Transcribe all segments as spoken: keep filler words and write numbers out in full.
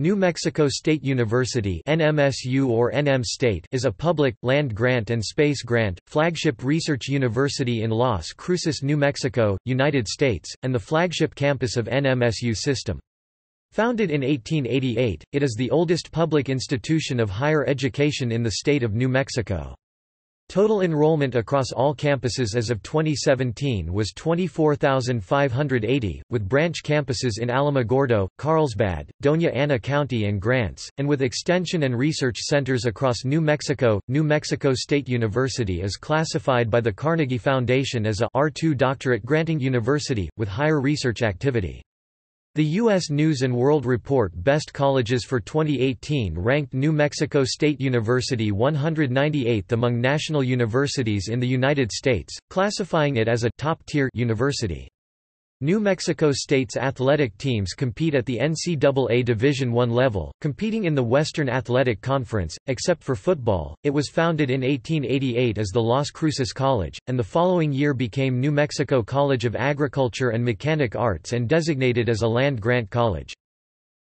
New Mexico State University (N M S U or N M State) is a public, land-grant and space-grant, flagship research university in Las Cruces, New Mexico, United States, and the flagship campus of N M S U system. Founded in eighteen eighty-eight, it is the oldest public institution of higher education in the state of New Mexico. Total enrollment across all campuses as of twenty seventeen was twenty-four thousand five hundred eighty, with branch campuses in Alamogordo, Carlsbad, Doña Ana County and Grants, and with extension and research centers across New Mexico. New Mexico State University is classified by the Carnegie Foundation as a R two doctorate-granting university, with higher research activity. The U S News and World Report Best Colleges for twenty eighteen ranked New Mexico State University one hundred ninety-eighth among national universities in the United States, classifying it as a top-tier university. New Mexico State's athletic teams compete at the N C double A Division one level, competing in the Western Athletic Conference. Except for football, it was founded in eighteen eighty-eight as the Las Cruces College, and the following year became New Mexico College of Agriculture and Mechanic Arts and designated as a land-grant college.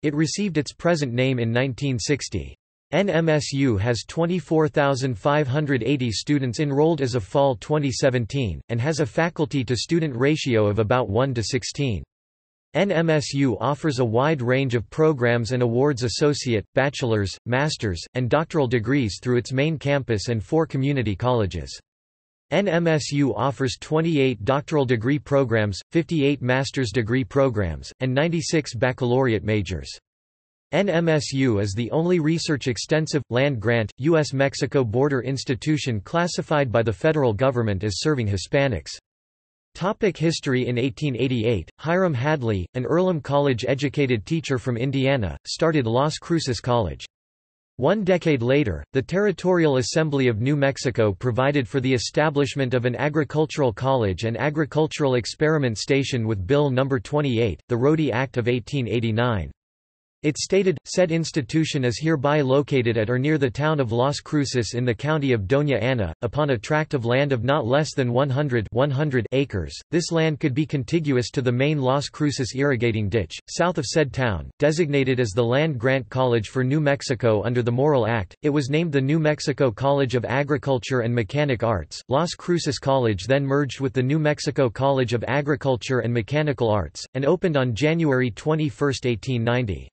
It received its present name in nineteen sixty. N M S U has twenty-four thousand five hundred eighty students enrolled as of fall twenty seventeen, and has a faculty-to-student ratio of about one to sixteen. N M S U offers a wide range of programs and awards associate, bachelor's, master's, and doctoral degrees through its main campus and four community colleges. N M S U offers twenty-eight doctoral degree programs, fifty-eight master's degree programs, and ninety-six baccalaureate majors. N M S U is the only research-extensive, land-grant, U S Mexico border institution classified by the federal government as serving Hispanics. Topic history. In eighteen eighty-eight, Hiram Hadley, an Earlham College-educated teacher from Indiana, started Las Cruces College. One decade later, the Territorial Assembly of New Mexico provided for the establishment of an agricultural college and agricultural experiment station with Bill number twenty-eight, the Rohde Act of eighteen eighty-nine. It stated, said institution is hereby located at or near the town of Las Cruces in the county of Doña Ana, upon a tract of land of not less than one hundred acres. This land could be contiguous to the main Las Cruces irrigating ditch, south of said town. Designated as the land-grant college for New Mexico under the Morrill Act, it was named the New Mexico College of Agriculture and Mechanic Arts. Las Cruces College then merged with the New Mexico College of Agriculture and Mechanical Arts, and opened on January twenty-first, eighteen ninety.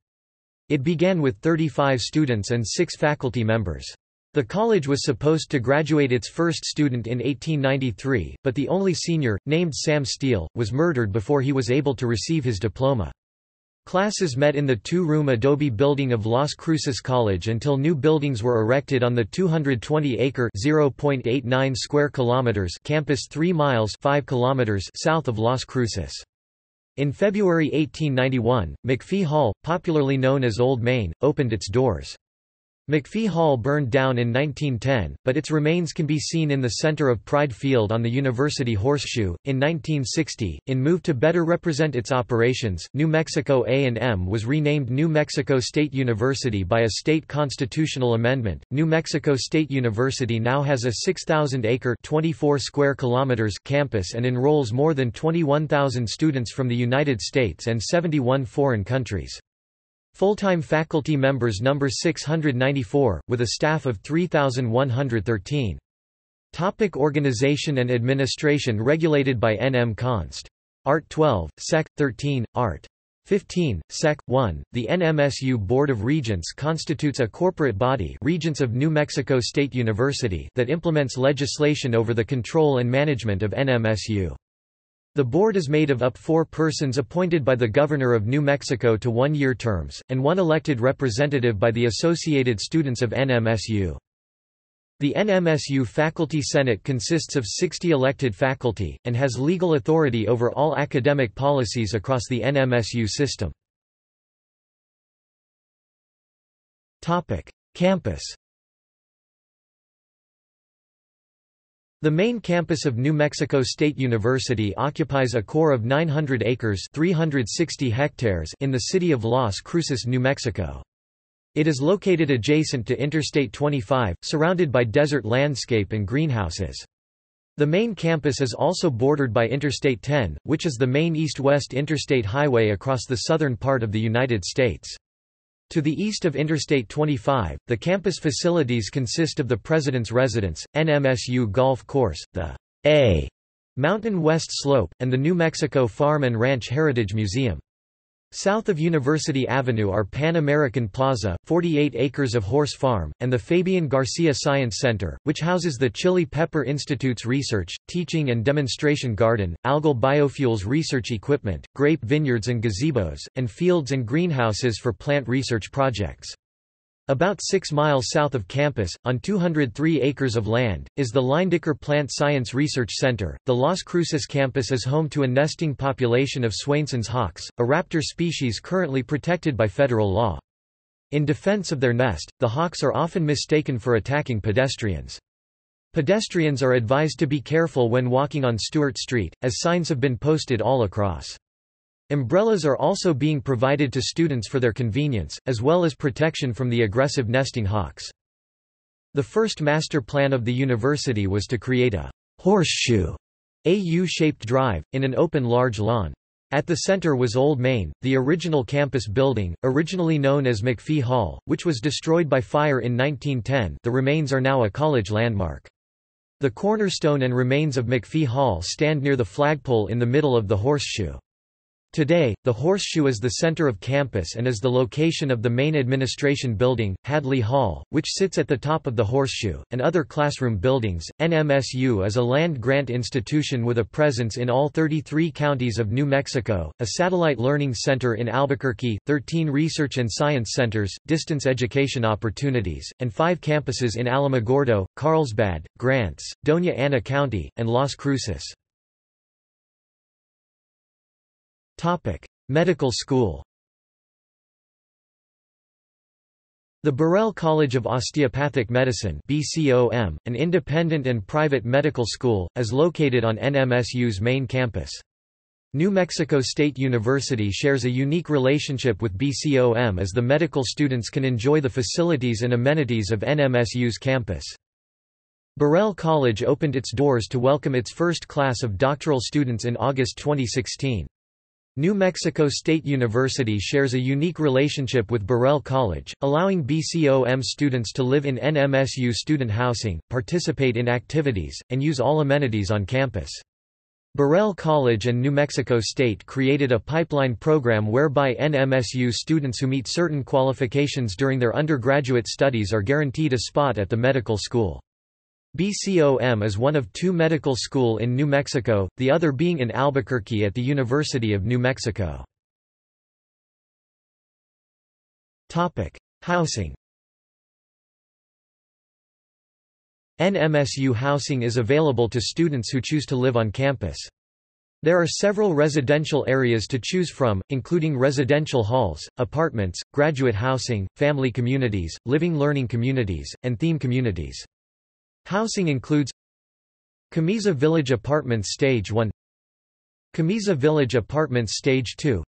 It began with thirty-five students and six faculty members. The college was supposed to graduate its first student in eighteen ninety-three, but the only senior, named Sam Steele, was murdered before he was able to receive his diploma. Classes met in the two-room adobe building of Las Cruces College until new buildings were erected on the two hundred twenty acre (zero point eight nine square kilometers) campus three miles (five kilometers) south of Las Cruces. In February eighteen ninety-one, McPhee Hall, popularly known as Old Main, opened its doors. McPhee Hall burned down in nineteen ten, but its remains can be seen in the center of Pride Field on the University Horseshoe. In nineteen sixty, in move to better represent its operations, New Mexico A and M was renamed New Mexico State University by a state constitutional amendment. New Mexico State University now has a six thousand acre (twenty-four square kilometers) campus and enrolls more than twenty-one thousand students from the United States and seventy-one foreign countries. Full-time faculty members number six hundred ninety-four, with a staff of three thousand one hundred thirteen. Topic: Organization and administration. Regulated by N M Const. Art twelve, Sec. thirteen, Art. fifteen, Sec. one, the N M S U Board of Regents constitutes a corporate body, Regents of New Mexico State University, that implements legislation over the control and management of N M S U. The board is made of up four persons appointed by the Governor of New Mexico to one-year terms, and one elected representative by the Associated Students of N M S U. The N M S U Faculty Senate consists of sixty elected faculty, and has legal authority over all academic policies across the N M S U system. Campus. The main campus of New Mexico State University occupies a core of nine hundred acres (three hundred sixty hectares) in the city of Las Cruces, New Mexico. It is located adjacent to Interstate twenty-five, surrounded by desert landscape and greenhouses. The main campus is also bordered by Interstate ten, which is the main east-west interstate highway across the southern part of the United States. To the east of Interstate twenty-five, the campus facilities consist of the President's Residence, N M S U Golf Course, the A Mountain West Slope, and the New Mexico Farm and Ranch Heritage Museum. South of University Avenue are Pan American Plaza, forty-eight acres of horse farm, and the Fabian Garcia Science Center, which houses the Chili Pepper Institute's research, teaching and demonstration garden, algal biofuels research equipment, grape vineyards and gazebos, and fields and greenhouses for plant research projects. About six miles south of campus, on two hundred three acres of land, is the Lindicker Plant Science Research Center. The Las Cruces campus is home to a nesting population of Swainson's hawks, a raptor species currently protected by federal law. In defense of their nest, the hawks are often mistaken for attacking pedestrians. Pedestrians are advised to be careful when walking on Stewart Street, as signs have been posted all across. Umbrellas are also being provided to students for their convenience, as well as protection from the aggressive nesting hawks. The first master plan of the university was to create a horseshoe A U-shaped drive, in an open large lawn. At the center was Old Main, the original campus building, originally known as McPhee Hall, which was destroyed by fire in nineteen ten. The remains are now a college landmark. The cornerstone and remains of McPhee Hall stand near the flagpole in the middle of the horseshoe. Today, the horseshoe is the center of campus and is the location of the main administration building, Hadley Hall, which sits at the top of the horseshoe, and other classroom buildings. N M S U is a land-grant institution with a presence in all thirty-three counties of New Mexico, a satellite learning center in Albuquerque, thirteen research and science centers, distance education opportunities, and five campuses in Alamogordo, Carlsbad, Grants, Doña Ana County, and Las Cruces. Topic: Medical School. The Burrell College of Osteopathic Medicine (B C O M), an independent and private medical school, is located on N M S U's main campus. New Mexico State University shares a unique relationship with B C O M, as the medical students can enjoy the facilities and amenities of N M S U's campus. Burrell College opened its doors to welcome its first class of doctoral students in August twenty sixteen. New Mexico State University shares a unique relationship with Burrell College, allowing B C O M students to live in N M S U student housing, participate in activities, and use all amenities on campus. Burrell College and New Mexico State created a pipeline program whereby N M S U students who meet certain qualifications during their undergraduate studies are guaranteed a spot at the medical school. B C O M is one of two medical schools in New Mexico, the other being in Albuquerque at the University of New Mexico. Housing. N M S U housing is available to students who choose to live on campus. There are several residential areas to choose from, including residential halls, apartments, graduate housing, family communities, living learning communities, and theme communities. Housing includes Camisa Village Apartments Stage one, Camisa Village Apartments Stage two,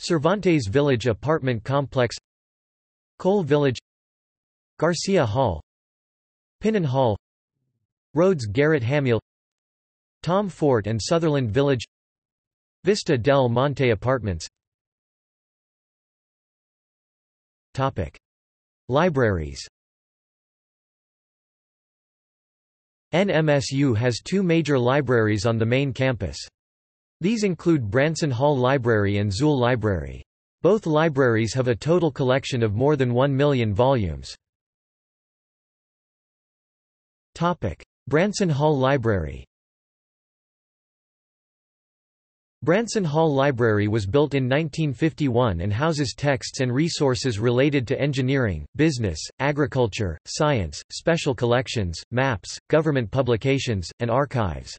Cervantes Village Apartment Complex, Cole Village, Garcia Hall, Pinon Hall, Rhodes Garrett Hamill, Tom Fort and Sutherland Village, Vista del Monte Apartments. Topic: Libraries. N M S U has two major libraries on the main campus. These include Branson Hall Library and Zuhl Library. Both libraries have a total collection of more than one million volumes. Topic: Branson Hall Library. Branson Hall Library was built in nineteen fifty-one and houses texts and resources related to engineering, business, agriculture, science, special collections, maps, government publications, and archives.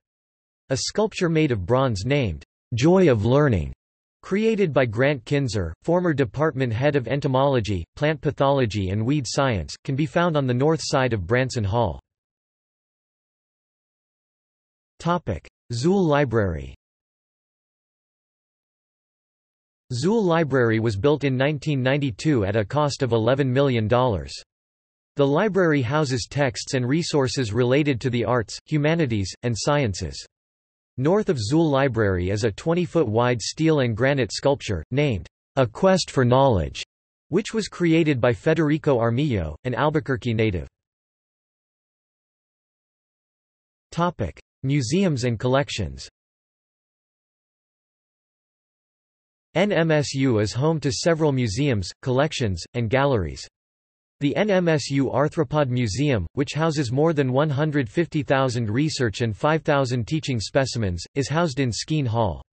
A sculpture made of bronze named, "Joy of Learning," created by Grant Kinzer, former department head of entomology, plant pathology and weed science, can be found on the north side of Branson Hall. Zuhl Library. Zuhl Library was built in nineteen ninety-two at a cost of eleven million dollars. The library houses texts and resources related to the arts, humanities, and sciences. North of Zuhl Library is a twenty-foot wide steel and granite sculpture, named, A Quest for Knowledge, which was created by Federico Armijo, an Albuquerque native. Topic: Museums and collections. N M S U is home to several museums, collections, and galleries. The N M S U Arthropod Museum, which houses more than one hundred fifty thousand research and five thousand teaching specimens, is housed in Skeen Hall.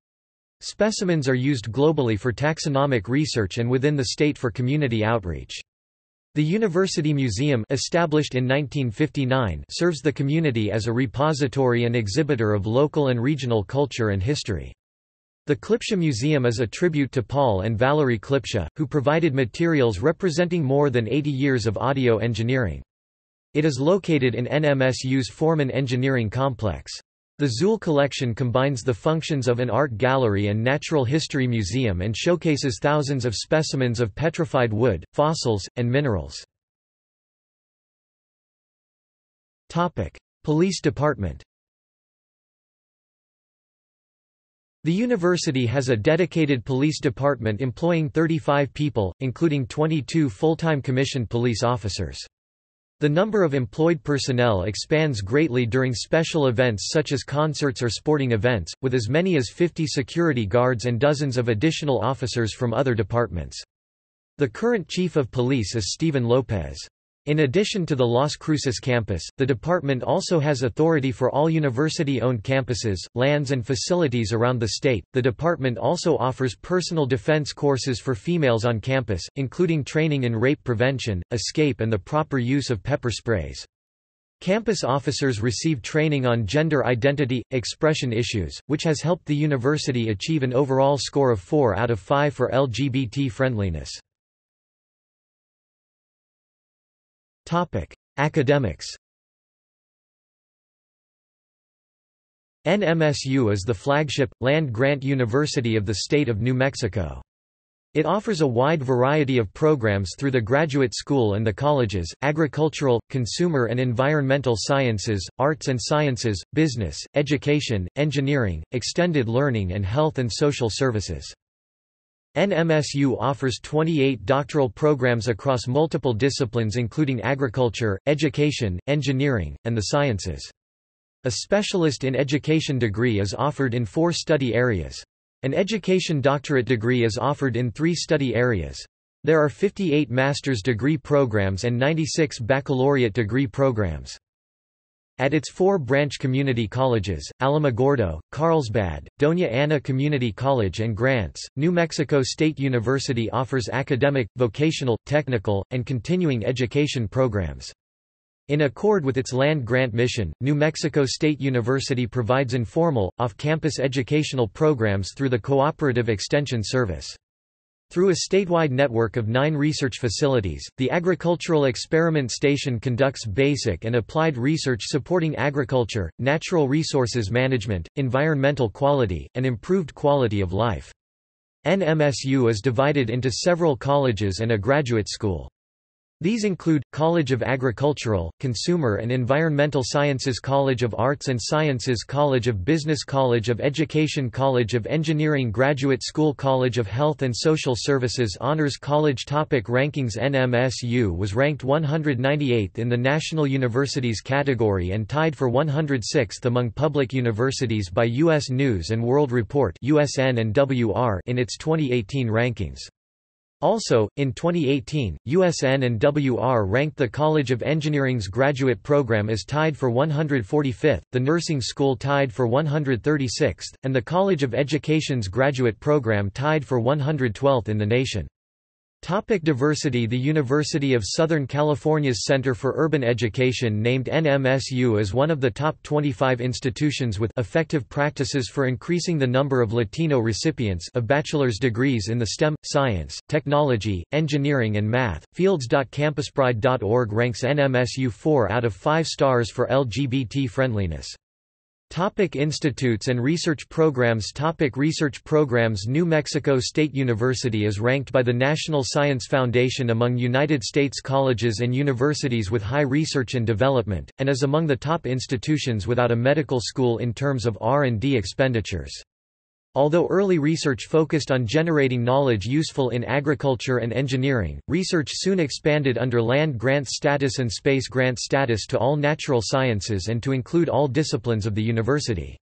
Specimens are used globally for taxonomic research and within the state for community outreach. The University Museum, established in nineteen fifty-nine, serves the community as a repository and exhibitor of local and regional culture and history. The Klipsche Museum is a tribute to Paul and Valerie Klipsche, who provided materials representing more than eighty years of audio engineering. It is located in N M S U's Foreman Engineering Complex. The Zuhl collection combines the functions of an art gallery and natural history museum and showcases thousands of specimens of petrified wood, fossils, and minerals. Topic: Police Department. The university has a dedicated police department employing thirty-five people, including twenty-two full-time commissioned police officers. The number of employed personnel expands greatly during special events such as concerts or sporting events, with as many as fifty security guards and dozens of additional officers from other departments. The current chief of police is Stephen Lopez. In addition to the Las Cruces campus, the department also has authority for all university-owned campuses, lands and facilities around the state. The department also offers personal defense courses for females on campus, including training in rape prevention, escape and the proper use of pepper sprays. Campus officers receive training on gender identity, expression issues, which has helped the university achieve an overall score of four out of five for L G B T friendliness. Topic: Academics. N M S U is the flagship, land-grant university of the state of New Mexico. It offers a wide variety of programs through the graduate school and the colleges: agricultural, consumer and environmental sciences, arts and sciences, business, education, engineering, extended learning and health and social services. N M S U offers twenty-eight doctoral programs across multiple disciplines including agriculture, education, engineering, and the sciences. A specialist in education degree is offered in four study areas. An education doctorate degree is offered in three study areas. There are fifty-eight master's degree programs and ninety-six baccalaureate degree programs. At its four branch community colleges, Alamogordo, Carlsbad, Doña Ana Community College and Grants, New Mexico State University offers academic, vocational, technical, and continuing education programs. In accord with its land-grant mission, New Mexico State University provides informal, off-campus educational programs through the Cooperative Extension Service. Through a statewide network of nine research facilities, the Agricultural Experiment Station conducts basic and applied research supporting agriculture, natural resources management, environmental quality, and improved quality of life. N M S U is divided into several colleges and a graduate school. These include, College of Agricultural, Consumer and Environmental Sciences, College of Arts and Sciences, College of Business, College of Education, College of Engineering, Graduate School, College of Health and Social Services, Honors College. Topic: Rankings. N M S U was ranked one hundred ninety-eighth in the National Universities category and tied for one hundred sixth among public universities by U S News and World Report (U S N and W R) in its twenty eighteen rankings. Also, in twenty eighteen, U S N and W R ranked the College of Engineering's graduate program as tied for one hundred forty-fifth, the nursing school tied for one hundred thirty-sixth, and the College of Education's graduate program tied for one hundred twelfth in the nation. Topic: Diversity. The University of Southern California's Center for Urban Education named N M S U as one of the top twenty-five institutions with effective practices for increasing the number of Latino recipients of bachelor's degrees in the STEM, science, technology, engineering and math fields. Campuspride dot org ranks N M S U four out of five stars for L G B T friendliness. Topic: Institutes and research programs. Topic: Research programs. New Mexico State University is ranked by the National Science Foundation among United States colleges and universities with high research and development, and is among the top institutions without a medical school in terms of R and D expenditures. Although early research focused on generating knowledge useful in agriculture and engineering, research soon expanded under land grant status and space grant status to all natural sciences and to include all disciplines of the university.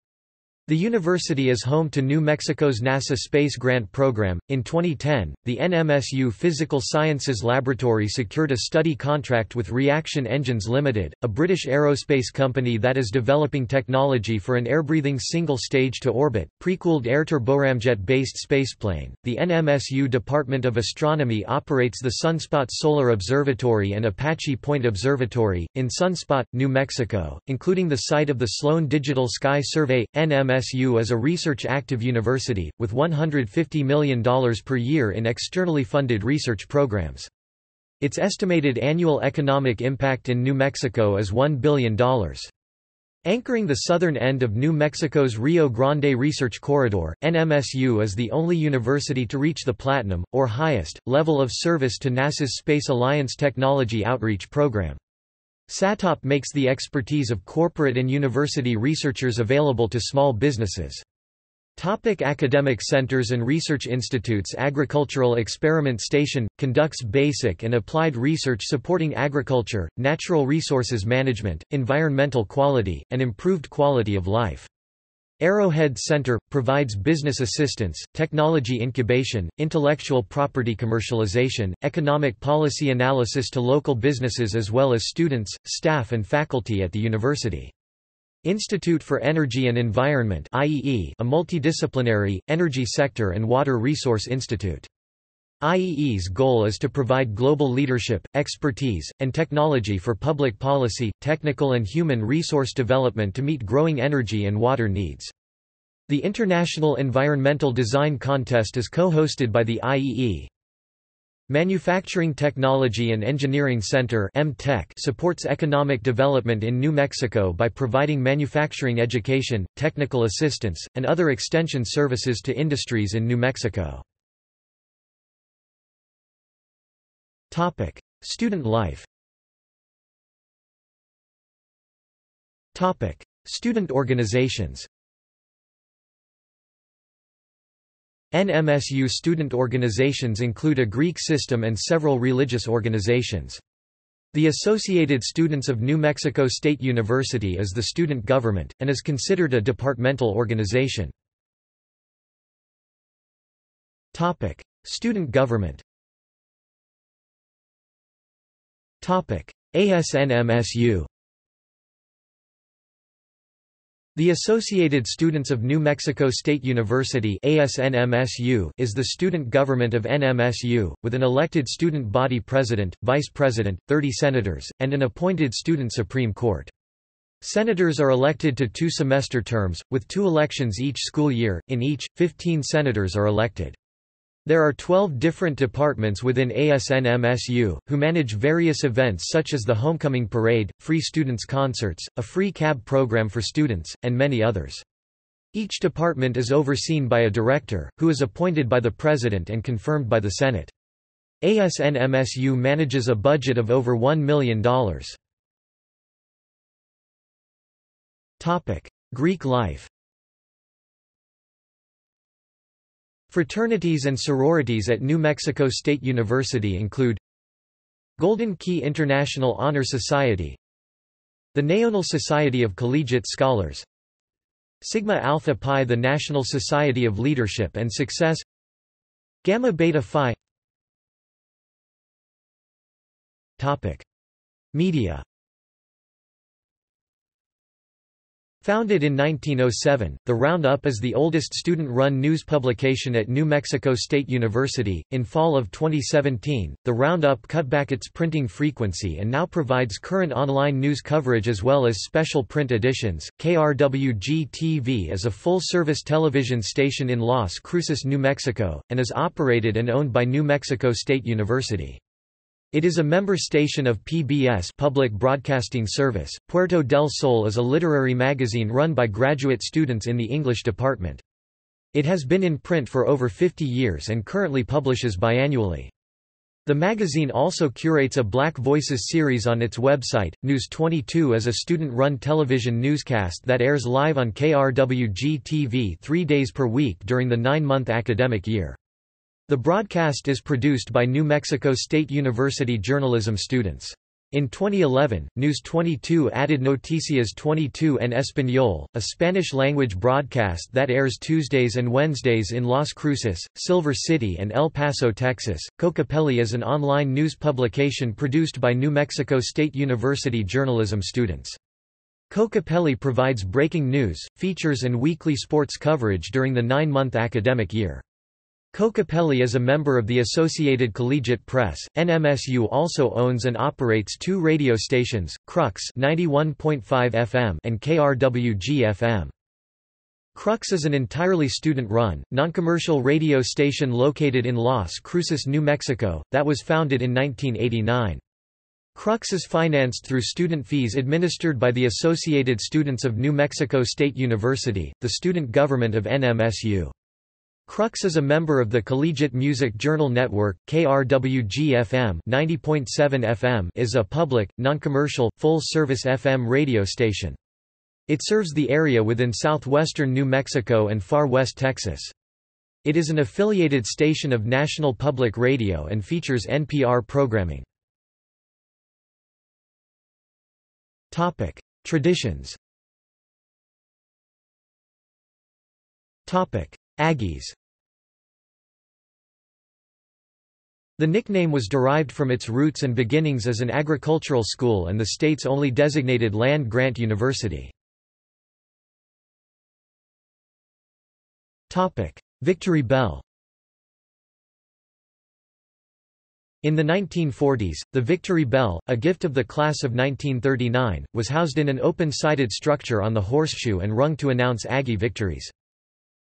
The university is home to New Mexico's NASA Space Grant Program. In twenty ten, the N M S U Physical Sciences Laboratory secured a study contract with Reaction Engines Limited, a British aerospace company that is developing technology for an air-breathing single-stage-to-orbit, pre-cooled air turboramjet-based spaceplane. The N M S U Department of Astronomy operates the Sunspot Solar Observatory and Apache Point Observatory, in Sunspot, New Mexico, including the site of the Sloan Digital Sky Survey. N M S U is a research-active university, with one hundred fifty million dollars per year in externally funded research programs. Its estimated annual economic impact in New Mexico is one billion dollars. Anchoring the southern end of New Mexico's Rio Grande Research Corridor, N M S U is the only university to reach the platinum, or highest, level of service to NASA's Space Alliance Technology Outreach Program. SATOP makes the expertise of corporate and university researchers available to small businesses. Topic: academic centers and research institutes. Agricultural Experiment Station conducts basic and applied research supporting agriculture, natural resources management, environmental quality, and improved quality of life. Arrowhead Center provides business assistance, technology incubation, intellectual property commercialization, economic policy analysis to local businesses as well as students, staff and faculty at the university. Institute for Energy and Environment I E E, a multidisciplinary, energy sector and water resource institute. I E E's goal is to provide global leadership, expertise, and technology for public policy, technical and human resource development to meet growing energy and water needs. The International Environmental Design Contest is co-hosted by the I E E. Manufacturing Technology and Engineering Center (M Tech) supports economic development in New Mexico by providing manufacturing education, technical assistance, and other extension services to industries in New Mexico. Topic: student life. Topic: student organizations. N M S U student organizations include a Greek system and several religious organizations. The Associated Students of New Mexico State University is the student government, and is considered a departmental organization. Topic: student government. Topic: A S N M S U. The Associated Students of New Mexico State University (A S N M S U) is the student government of N M S U, with an elected student body president, vice president, thirty senators, and an appointed student Supreme Court. Senators are elected to two semester terms, with two elections each school year. In each, fifteen senators are elected. There are twelve different departments within A S N M S U, who manage various events such as the Homecoming Parade, free students' concerts, a free cab program for students, and many others. Each department is overseen by a director, who is appointed by the President and confirmed by the Senate. A S N M S U manages a budget of over one million dollars. Greek life. Fraternities and sororities at New Mexico State University include Golden Key International Honor Society, the National Society of Collegiate Scholars, Sigma Alpha Pi, the National Society of Leadership and Success, Gamma Beta Phi. Topic: media. Founded in nineteen oh seven, The Roundup is the oldest student-run news publication at New Mexico State University. In fall of twenty seventeen, The Roundup cut back its printing frequency and now provides current online news coverage as well as special print editions. K R W G T V is a full-service television station in Las Cruces, New Mexico, and is operated and owned by New Mexico State University. It is a member station of P B S Public Broadcasting Service. Puerto del Sol is a literary magazine run by graduate students in the English department. It has been in print for over fifty years and currently publishes biannually. The magazine also curates a Black Voices series on its website. News twenty-two is a student-run television newscast that airs live on K R W G T V three days per week during the nine-month academic year. The broadcast is produced by New Mexico State University journalism students. In twenty eleven, News twenty-two added Noticias twenty-two en Español, a Spanish-language broadcast that airs Tuesdays and Wednesdays in Las Cruces, Silver City and El Paso, Texas. Kocopelli is an online news publication produced by New Mexico State University journalism students. Kocopelli provides breaking news, features and weekly sports coverage during the nine-month academic year. Kocopelli is a member of the Associated Collegiate Press. N M S U also owns and operates two radio stations, Crux ninety-one point five F M and K R W G F M. Crux is an entirely student-run, non-commercial radio station located in Las Cruces, New Mexico, that was founded in nineteen eighty-nine. Crux is financed through student fees administered by the Associated Students of New Mexico State University, the student government of N M S U. Crux is a member of the Collegiate Music Journal Network. K R W G F M ninety point seven F M is a public, non-commercial, full-service F M radio station. It serves the area within southwestern New Mexico and far west Texas. It is an affiliated station of National Public Radio and features N P R programming. Topic: Traditions. Topic: Aggies. The nickname was derived from its roots and beginnings as an agricultural school and the state's only designated land-grant university. Victory Bell. In the nineteen forties, the Victory Bell, a gift of the class of nineteen thirty-nine, was housed in an open-sided structure on the horseshoe and rung to announce Aggie victories.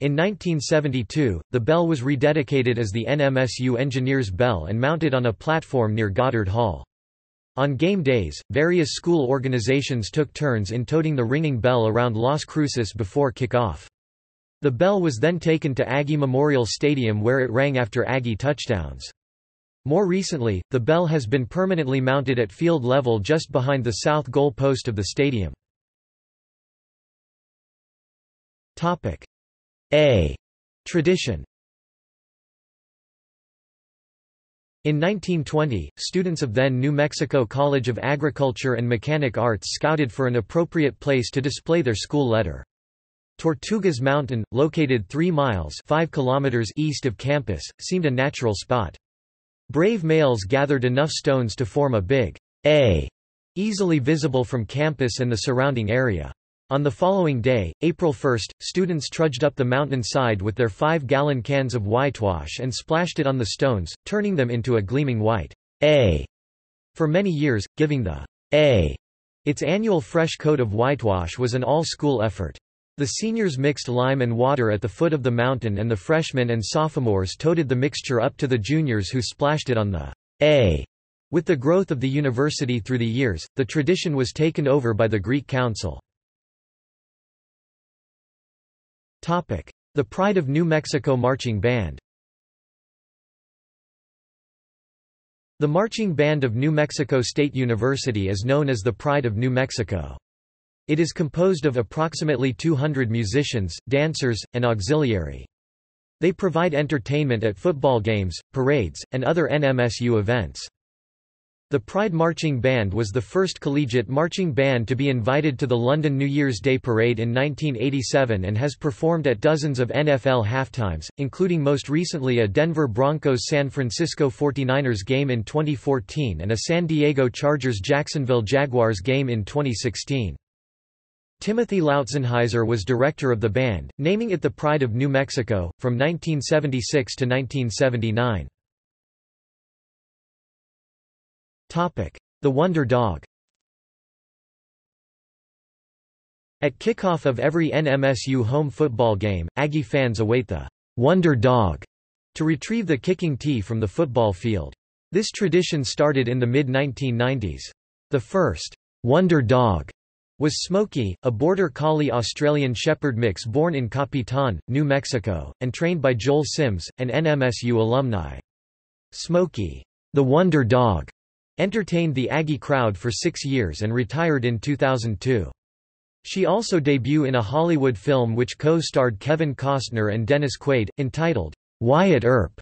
In nineteen seventy-two, the bell was rededicated as the N M S U Engineers Bell and mounted on a platform near Goddard Hall. On game days, various school organizations took turns in toting the ringing bell around Las Cruces before kickoff. The bell was then taken to Aggie Memorial Stadium where it rang after Aggie touchdowns. More recently, the bell has been permanently mounted at field level just behind the south goal post of the stadium. A tradition. In nineteen twenty, students of then New Mexico College of Agriculture and Mechanic Arts scouted for an appropriate place to display their school letter. Tortugas Mountain, located three miles (five kilometers) east of campus, seemed a natural spot. Brave males gathered enough stones to form a big A, easily visible from campus and the surrounding area. On the following day, April first, students trudged up the mountain side with their five-gallon cans of whitewash and splashed it on the stones, turning them into a gleaming white A. For many years, giving the A its annual fresh coat of whitewash was an all-school effort. The seniors mixed lime and water at the foot of the mountain and the freshmen and sophomores toted the mixture up to the juniors who splashed it on the A. With the growth of the university through the years, the tradition was taken over by the Greek Council. The Pride of New Mexico Marching Band. The Marching Band of New Mexico State University is known as the Pride of New Mexico. It is composed of approximately two hundred musicians, dancers, and auxiliary. They provide entertainment at football games, parades, and other N M S U events. The Pride Marching Band was the first collegiate marching band to be invited to the London New Year's Day Parade in nineteen eighty-seven and has performed at dozens of N F L halftimes, including most recently a Denver Broncos-San Francisco forty-niners game in twenty fourteen and a San Diego Chargers-Jacksonville Jaguars game in twenty sixteen. Timothy Lautzenheiser was director of the band, naming it the Pride of New Mexico, from nineteen seventy-six to nineteen seventy-nine. The Wonder Dog. At kickoff of every N M S U home football game, Aggie fans await the Wonder Dog to retrieve the kicking tee from the football field. This tradition started in the mid nineteen nineties. The first Wonder Dog was Smokey, a border collie Australian Shepherd mix born in Capitan, New Mexico, and trained by Joel Sims, an N M S U alumni. Smokey The Wonder Dog entertained the Aggie crowd for six years and retired in two thousand two. She also debuted in a Hollywood film which co-starred Kevin Costner and Dennis Quaid, entitled Wyatt Earp,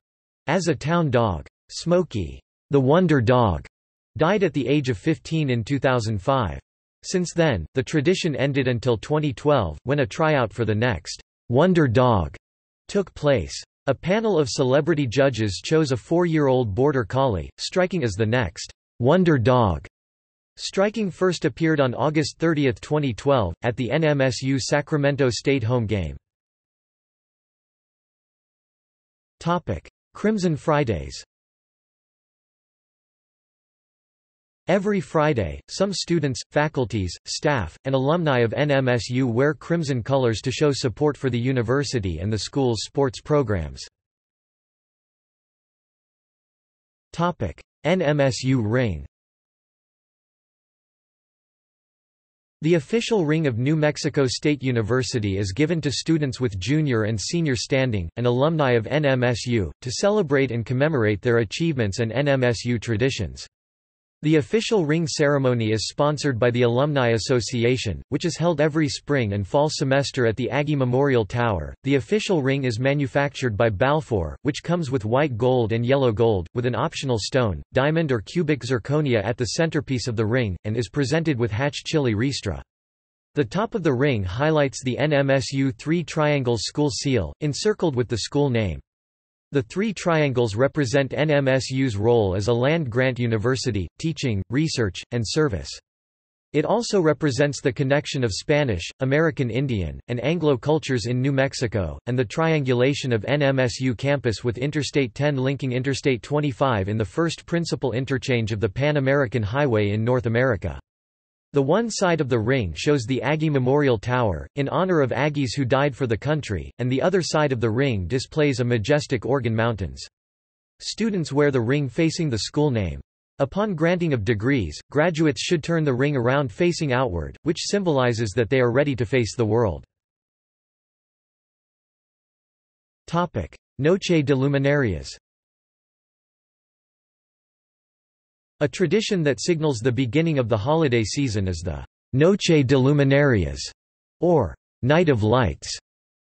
as a town dog. Smokey, the Wonder Dog, died at the age of fifteen in two thousand five. Since then, the tradition ended until twenty twelve, when a tryout for the next Wonder Dog took place. A panel of celebrity judges chose a four-year-old border collie, striking as the next Wonder Dog. Striking first appeared on August thirtieth, twenty twelve, at the N M S U Sacramento State home game. Topic: Crimson Fridays. Every Friday, some students, faculties, staff, and alumni of N M S U wear crimson colors to show support for the university and the school's sports programs. Topic: N M S U Ring. The official ring of New Mexico State University is given to students with junior and senior standing, and alumni of N M S U, to celebrate and commemorate their achievements and N M S U traditions. The official ring ceremony is sponsored by the Alumni Association, which is held every spring and fall semester at the Aggie Memorial Tower. The official ring is manufactured by Balfour, which comes with white gold and yellow gold, with an optional stone, diamond or cubic zirconia at the centerpiece of the ring, and is presented with hatch chili ristra. The top of the ring highlights the N M S U three triangles school seal, encircled with the school name. The three triangles represent N M S U's role as a land-grant university, teaching, research, and service. It also represents the connection of Spanish, American Indian, and Anglo cultures in New Mexico, and the triangulation of N M S U campus with Interstate ten linking Interstate twenty-five in the first principal interchange of the Pan American Highway in North America. The one side of the ring shows the Aggie Memorial Tower, in honor of Aggies who died for the country, and the other side of the ring displays a majestic Organ Mountains. Students wear the ring facing the school name. Upon granting of degrees, graduates should turn the ring around facing outward, which symbolizes that they are ready to face the world. Topic: Noche de Luminarias. A tradition that signals the beginning of the holiday season is the Noche de Luminarias, or Night of Lights,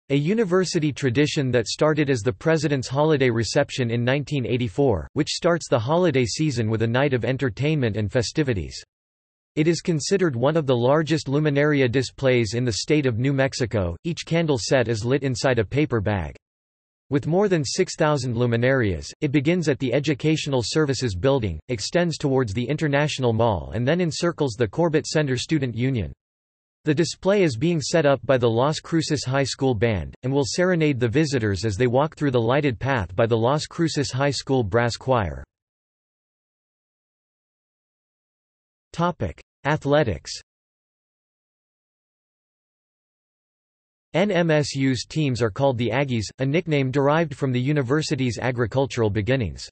a university tradition that started as the President's Holiday Reception in nineteen eighty-four, which starts the holiday season with a night of entertainment and festivities. It is considered one of the largest luminaria displays in the state of New Mexico. Each candle set is lit inside a paper bag. With more than six thousand luminarias, it begins at the Educational Services Building, extends towards the International Mall and then encircles the Corbett Center Student Union. The display is being set up by the Las Cruces High School Band, and will serenade the visitors as they walk through the lighted path by the Las Cruces High School Brass Choir. Athletics. N M S U's teams are called the Aggies, a nickname derived from the university's agricultural beginnings.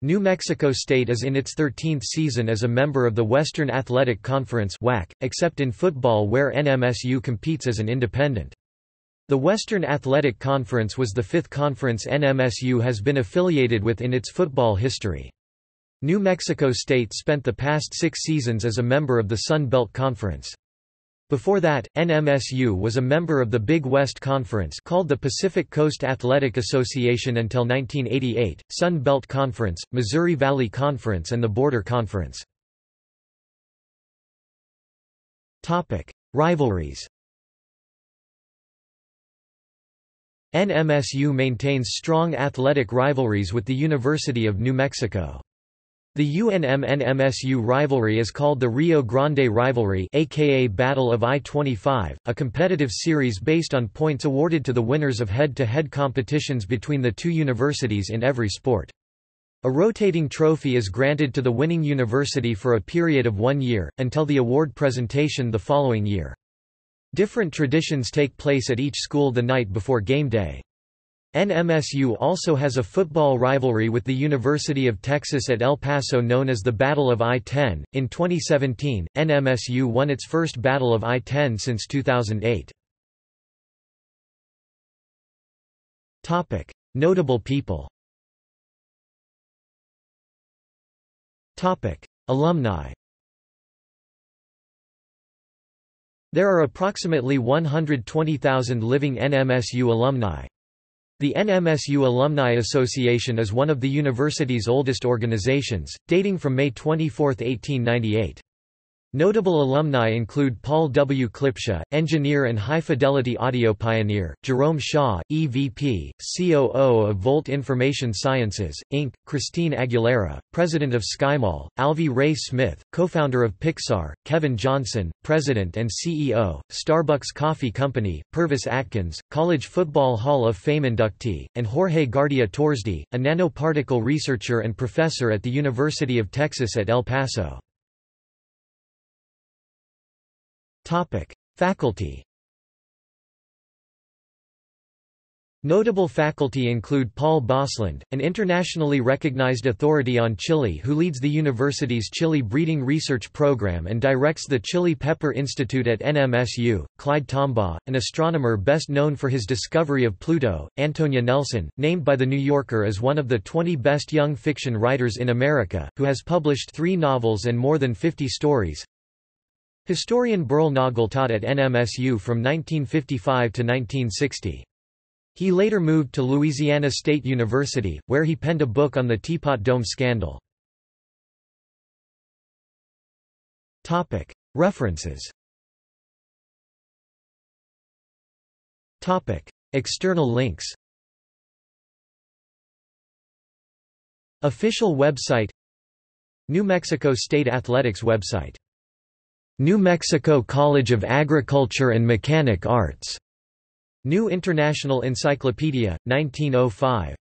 New Mexico State is in its thirteenth season as a member of the Western Athletic Conference (W A C), except in football where N M S U competes as an independent. The Western Athletic Conference was the fifth conference N M S U has been affiliated with in its football history. New Mexico State spent the past six seasons as a member of the Sun Belt Conference. Before that, N M S U was a member of the Big West Conference called the Pacific Coast Athletic Association until nineteen eighty-eight, Sun Belt Conference, Missouri Valley Conference and the Border Conference. Topic: Rivalries. N M S U maintains strong athletic rivalries with the University of New Mexico. The U N M N M S U rivalry is called the Rio Grande Rivalry, aka Battle of I twenty-five, a competitive series based on points awarded to the winners of head-to-head competitions between the two universities in every sport. A rotating trophy is granted to the winning university for a period of one year, until the award presentation the following year. Different traditions take place at each school the night before game day. N M S U also has a football rivalry with the University of Texas at El Paso known as the Battle of I ten. In twenty seventeen, N M S U won its first Battle of I ten since two thousand eight. Notable people. Alumni. There are approximately one hundred twenty thousand living N M S U alumni. The N M S U Alumni Association is one of the university's oldest organizations, dating from May twenty-fourth, eighteen ninety-eight. Notable alumni include Paul W. Klipsha, engineer and high-fidelity audio pioneer, Jerome Shaw, E V P, C O O of Volt Information Sciences, Incorporated, Christine Aguilera, president of SkyMall, Alvy Ray Smith, co-founder of Pixar, Kevin Johnson, president and C E O, Starbucks Coffee Company, Purvis Atkins, College Football Hall of Fame inductee, and Jorge Garcia Torsdi, a nanoparticle researcher and professor at the University of Texas at El Paso. Topic: Faculty. Notable faculty include Paul Bosland, an internationally recognized authority on chili who leads the university's chili breeding research program and directs the Chili Pepper Institute at N M S U, Clyde Tombaugh, an astronomer best known for his discovery of Pluto, Antonia Nelson, named by The New Yorker as one of the twenty best young fiction writers in America, who has published three novels and more than fifty stories, historian Burl Nagle taught at N M S U from nineteen fifty-five to nineteen sixty. He later moved to Louisiana State University, where he penned a book on the Teapot Dome scandal. References. External links. Official website. New Mexico State Athletics website. New Mexico College of Agriculture and Mechanic Arts. New International Encyclopedia, nineteen oh five.